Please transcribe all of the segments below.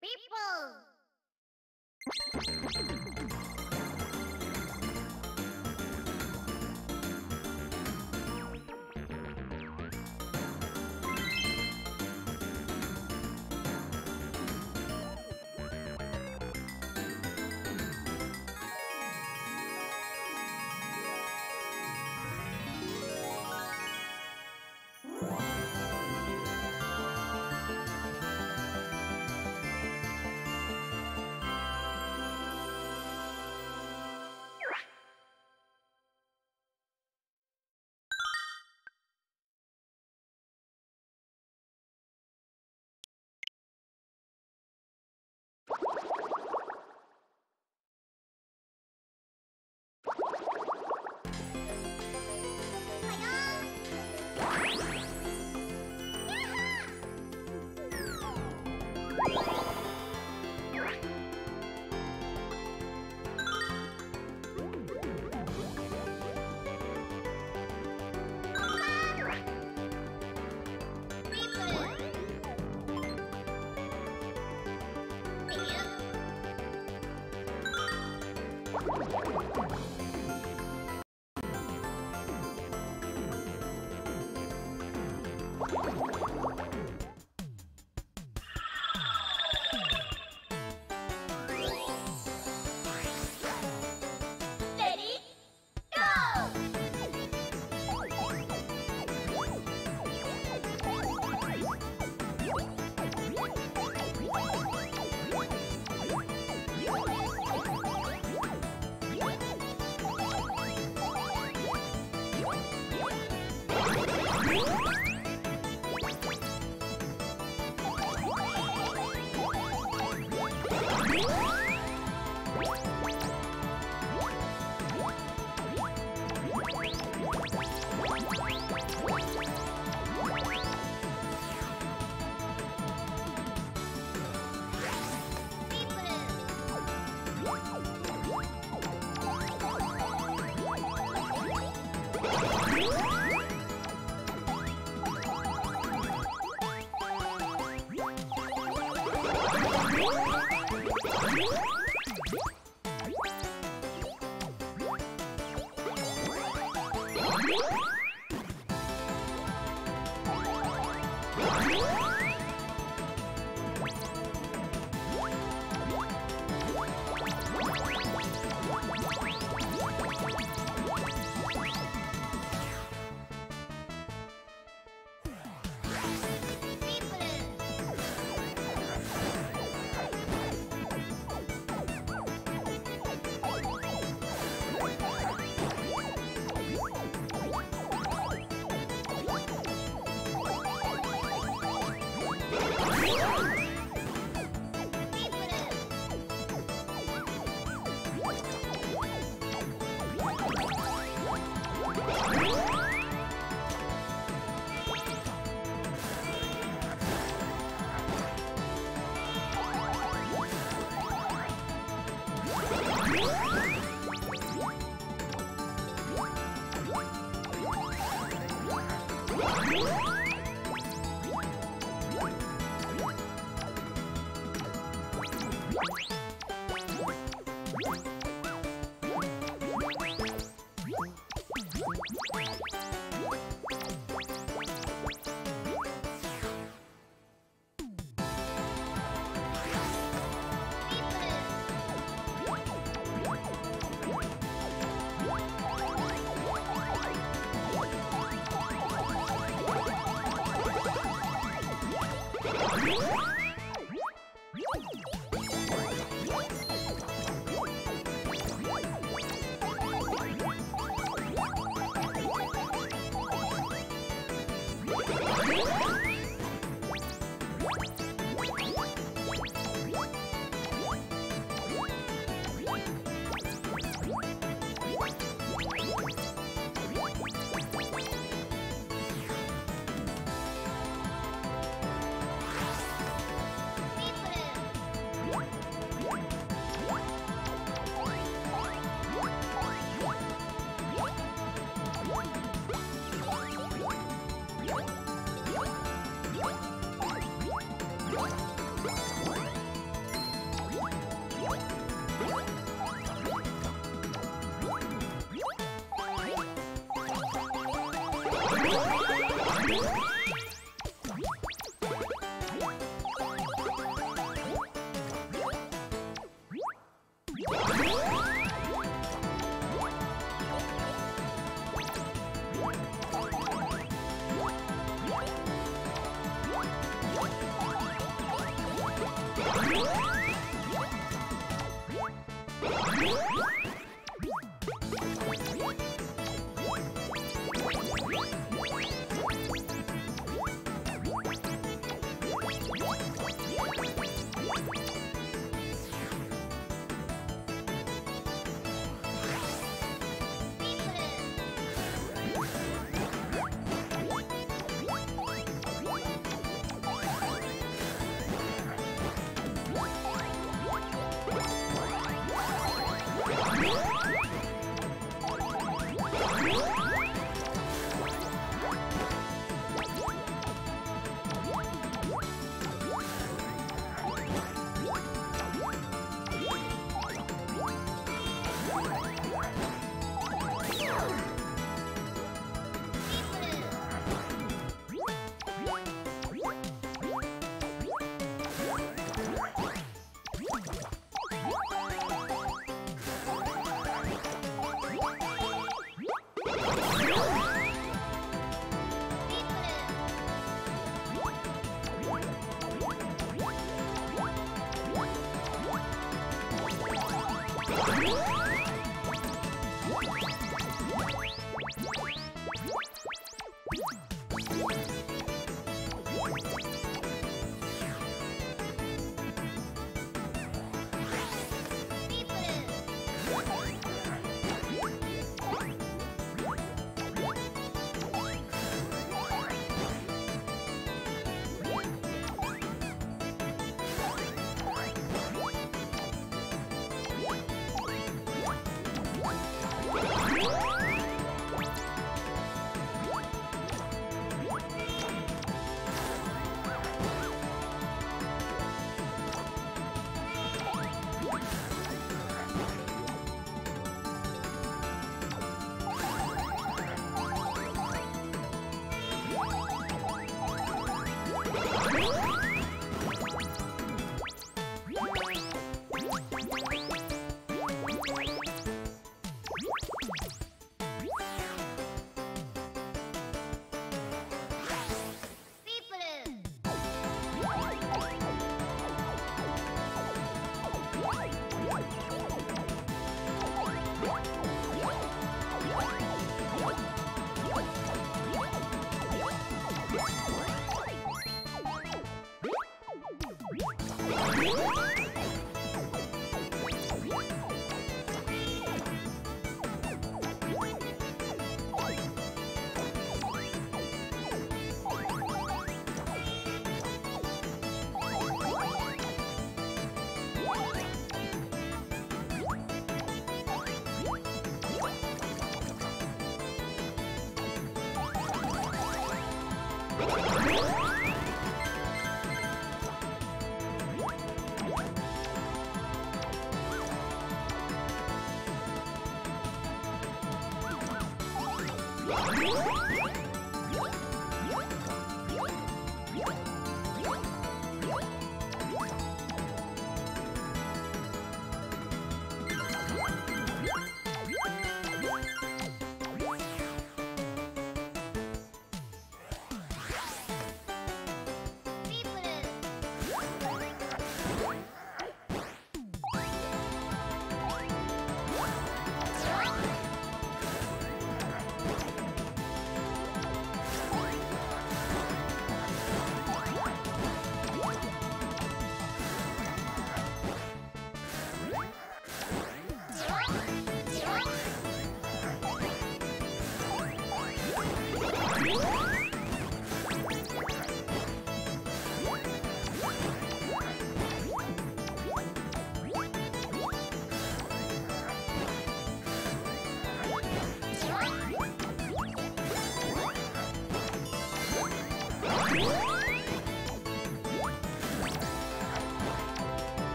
People!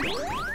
What?